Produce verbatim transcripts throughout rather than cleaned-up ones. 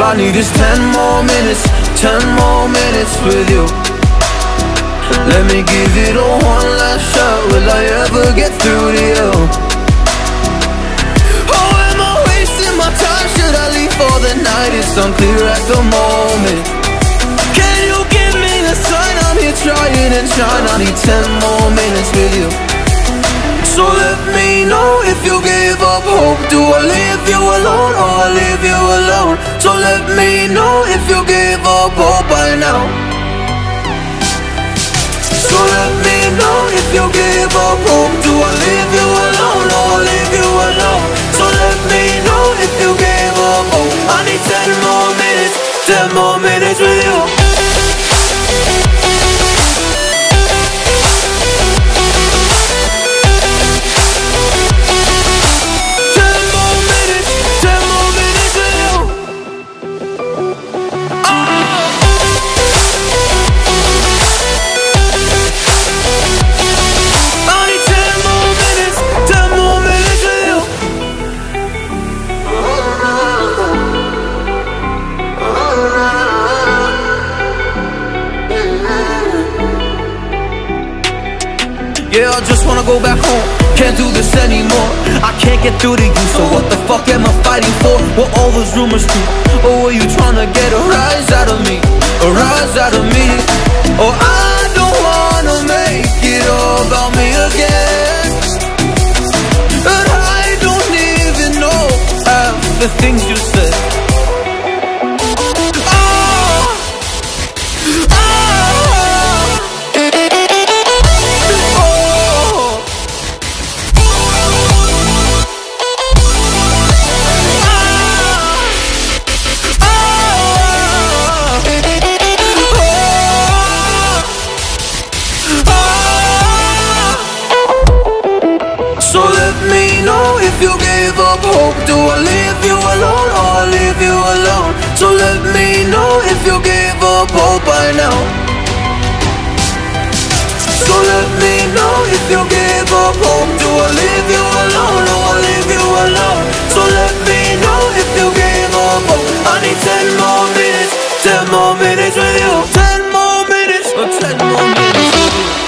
All I need is ten more minutes, ten more minutes with you. Let me give it a one last shot. Will I ever get through to you? Oh, am I wasting my time? Should I leave for the night? It's unclear at the moment. Can you give me a sign? I'm here trying and trying. I need ten more minutes with you. So let me know if you gave up hope. Do I leave you alone or I leave you alone? So let me know if you gave up hope by now. So let me know if you gave up hope. Do I leave you alone or I leave you alone? So let me know if you gave up hope. I need ten more minutes, ten more minutes with you. Yeah, I just wanna go back home. Can't do this anymore. I can't get through to you, so what the fuck am I fighting for? What all those rumors do? Or were you tryna get a rise out of me? A rise out of me? Or I don't wanna make it all about me again. And I don't even know half the things you said. If you gave up hope, do I leave you alone or I leave you alone? So let me know if you gave up hope by now. So let me know if you gave up hope. Do I leave you alone or I leave you alone? So let me know if you gave up hope. I need ten more minutes, ten more minutes with you. Ten more minutes, or ten more minutes with you.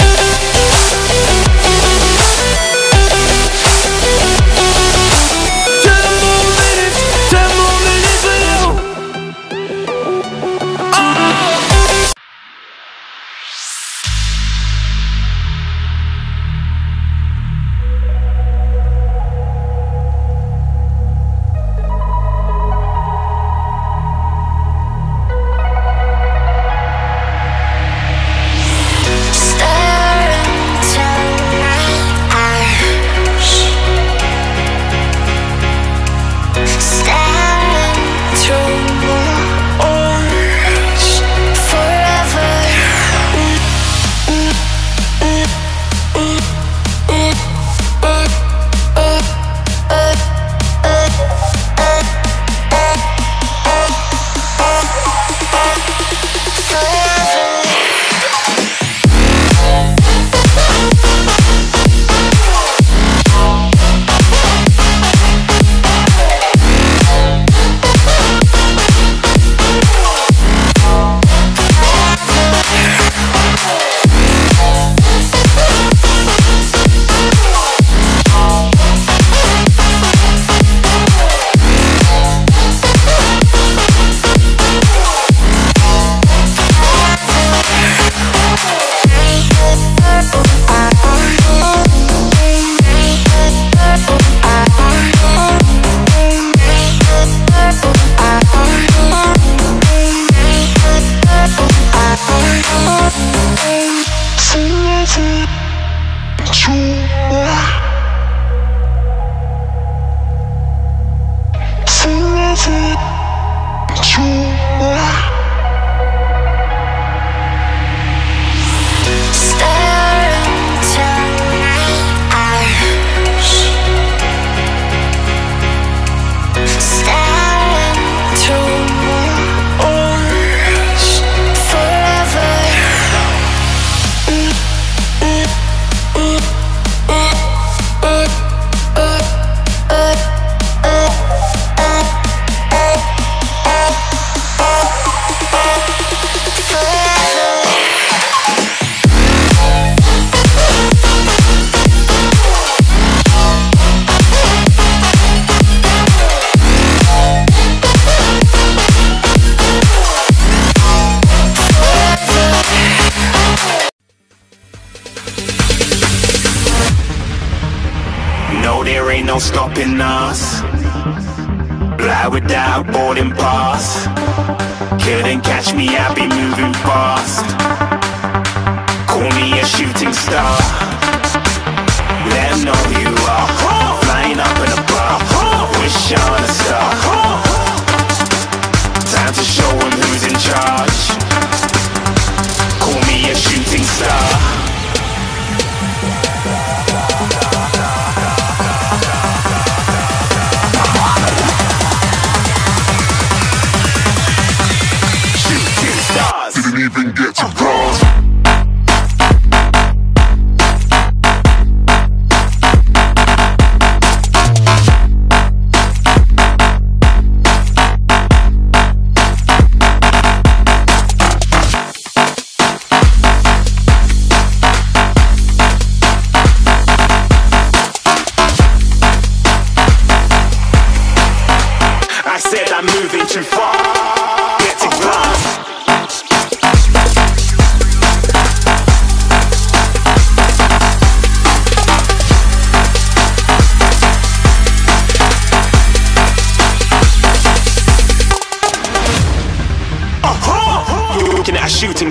No, there ain't no stopping us. Fly without boarding pass. Couldn't catch me, I be moving fast. Call me a shooting star. Let 'em know who you are. Flying up in a bar. Wish on a star. Time to show 'em who's in charge. Call me a shooting star. Even get to cross. I said I'm moving too far. Get to cross. A shooting